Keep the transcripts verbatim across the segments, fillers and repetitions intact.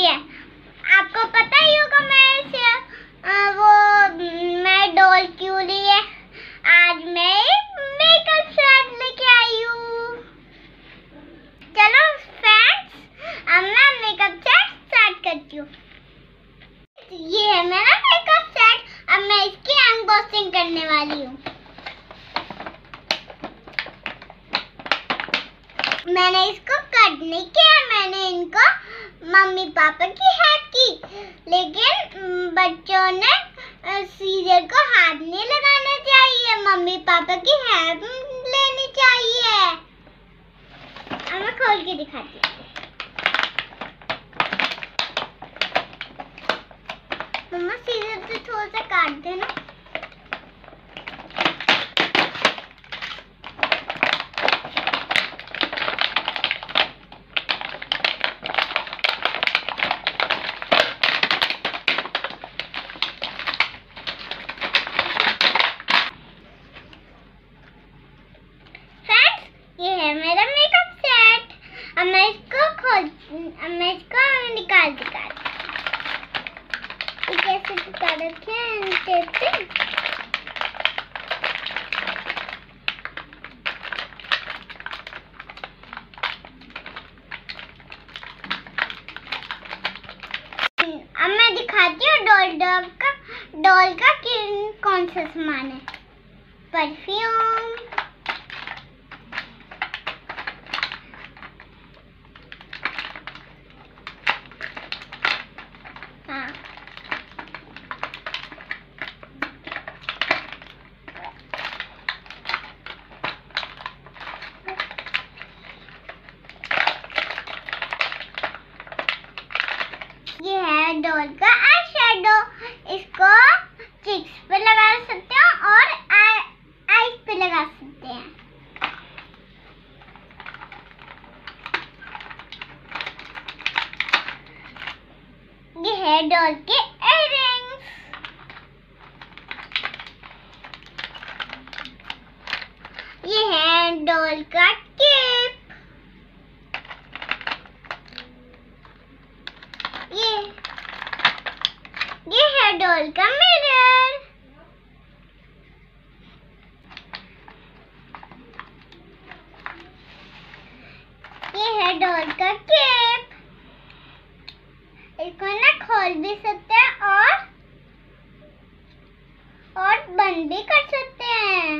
भी है। आपको पता ही होगा मैं इसे आ, वो मैं डॉल क्यों ली है। आज मैं मेकअप सेट लेके आई हूँ। चलो फ्रेंड्स, अब मैं मेकअप सेट स्टार्ट करती हूँ। ये है मेरा मेकअप सेट। अब मैं इसकी अनबॉक्सिंग करने वाली हूँ। मैंने इसको कट नहीं किया, मैंने इनको मम्मी पापा की हेल्प की, लेकिन बच्चों ने सीजर को हाथ नहीं लगाना चाहिए, मम्मी पापा की हेल्प लेनी चाहिए। अब मैं खोल के दिखाती हूँ। मम्मा सीजर से थोड़ा सा काट देना। ये है मेरा मेकअप सेट। अब मैं इसको खोल अब मैं इसको निकाल निकाल कैसे निकाल रखे हैं टेप से। अब मैं दिखाती हूँ डॉल डॉल का डॉल का कौन सा सामान है। परफ्यूम, ये है डॉल का आई शेडो। इसको चिक्स पे लगा सकते हैं और आईज पे लगा सकते हैं। ये है डॉल के इयररिंग्स। ये है डॉल का केप। ये ये है डॉल का मिरर। ये है डॉल का कैप। इसको ना खोल भी सकते हैं और और बंद भी कर सकते हैं।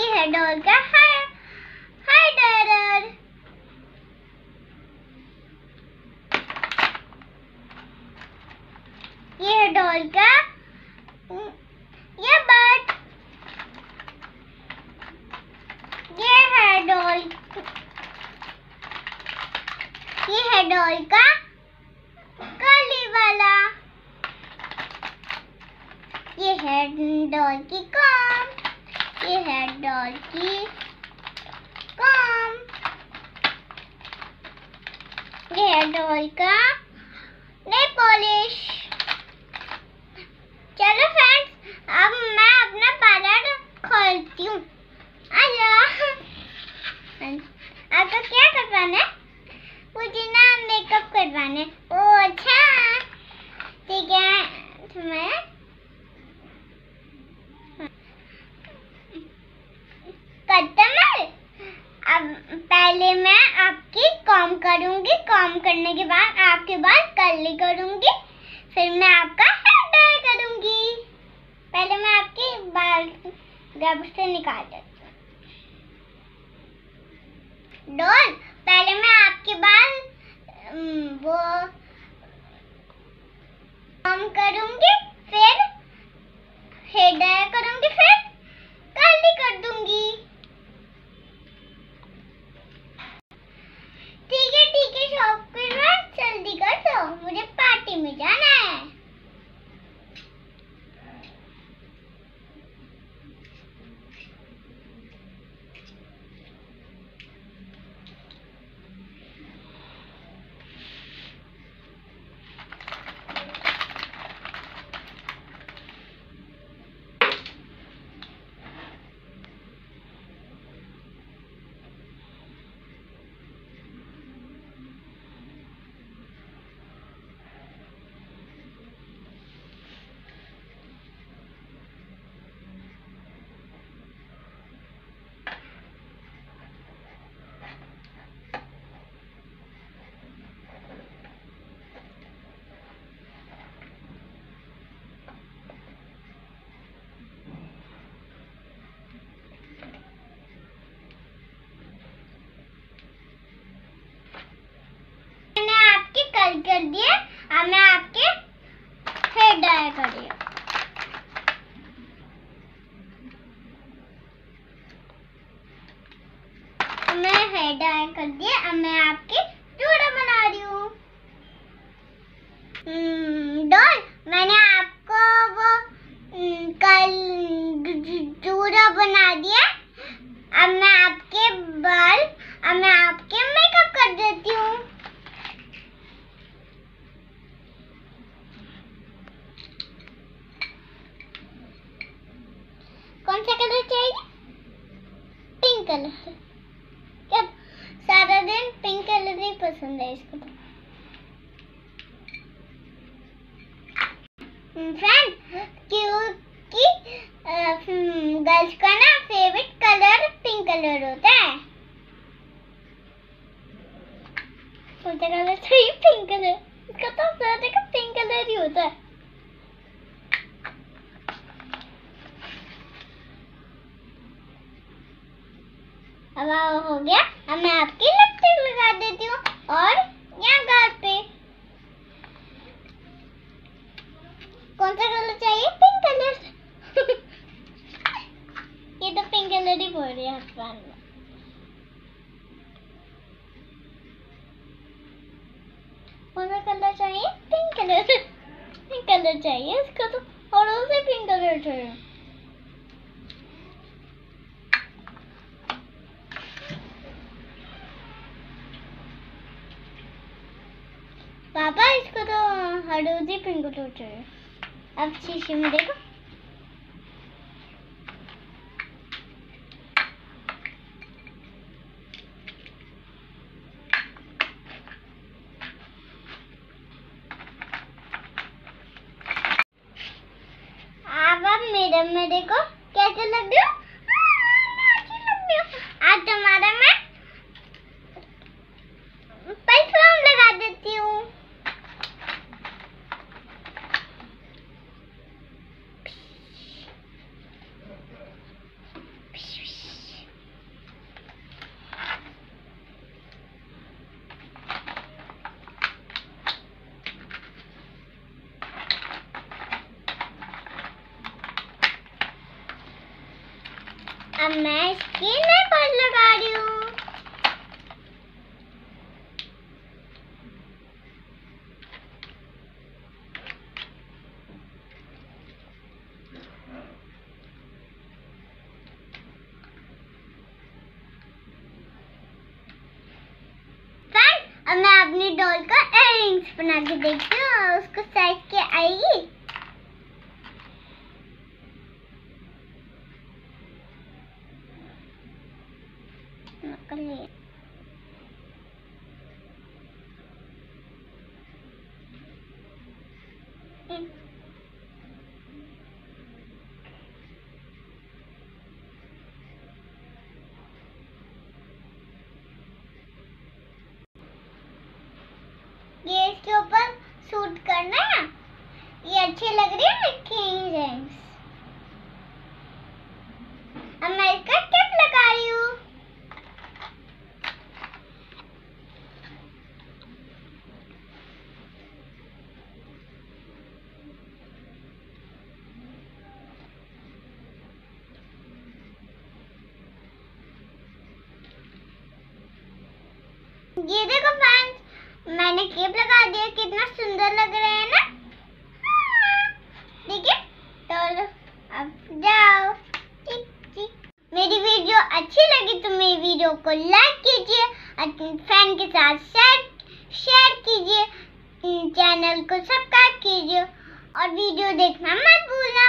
ये है डॉल का हाइडर। ये है डॉल का ये बट। ये है डॉल ये है डॉल का कली वाला। ये है डॉल की कॉम। ये है डॉल की कॉम। ये है डॉल का नेल पॉलिश। चलो फ्रेंड्स, अब मैं अपना पार्लर खोलती हूँ। आजा, आपको क्या करवाना है? मुझे ना मेकअप करवाना है। ओ अच्छा, ठीक है। तुम्हें कस्टमर, अब पहले मैं आपकी कॉम करूँगी। कॉम करने के बाद आपके बाल कर्ली करूँगी, फिर मैं आपका करूंगी। पहले मैं आपके बाल रबर से निकाल देती हूँ। डॉल, पहले मैं आपके बाल वो कम करूंगी, फिर हेयर ड्रायर करूंगी, फिर कर्ली कर दूंगी। ठीक है ठीक है शॉपकीपर, जल्दी कर दो, मुझे पार्टी में जाना है। ऐड कर दिए। अब मैं आपके हेड डायल करिए। मैं हेड डायल कर दिए। अब मैं आपके चूड़ा बना रही हूँ। डॉल, मैंने आपको वो कल चूड़ा बना दिया। अब मैं आपके बाल, अब मैं आपके मेकअप कर देती हूँ। कौन सा कलर चाहिए? Pink colour. क्या सारा दिन पिंक कलर ही पसंद है इसको। फ्रेंड, क्योंकि गर्ल्स का ना फेवरेट कलर पिंक कलर होता है। कौन सा कलर चाहिए? Pink colour. इसका तो सारे का पिंक कलर ही होता है। अब हो गया। अब मैं आपकी लिपस्टिक लगा देती हूँ और यहाँ गाल पे। कौन सा कलर चाहिए? Pink colour. ये तो पिंक कलर ही बोल रही है हस्बैंड में। कौन सा कलर चाहिए? Pink colour. पिंक कलर चाहिए इसको तो, और उसे पिंक कलर चाहिए। पापा, इसको तो हडूजी पिंक कलर चाहिए। अब शीशे में देखो। अब आप मेरे में देखो कैसे लग रही हो। आज तुम्हारा मैं परफ्यूम लगा देती हूँ। अब मैं इसकी नेल पॉलिश लगा रही हूँ। अब मैं अपनी डॉल का इयररिंग्स बना के देखती हूँ, उसको साइज क्या आएगी। ये इसके ऊपर सूट करना है। ये अच्छी लग रही है मिकी इयररिंग्स। अब मैं इसका टिप लगा रही हूँ। ये देखो फ्रेंड्स, मैंने केप लगा दिया। कितना सुंदर लग रहे हैं ना। ठीक है, तो अब जाओ। ठीक ठीक मेरी वीडियो अच्छी लगी तो मेरी वीडियो को लाइक कीजिए, अपने फ्रेंड के साथ शेयर शेयर कीजिए, चैनल को सब्सक्राइब कीजिए और वीडियो देखना मत भूलना।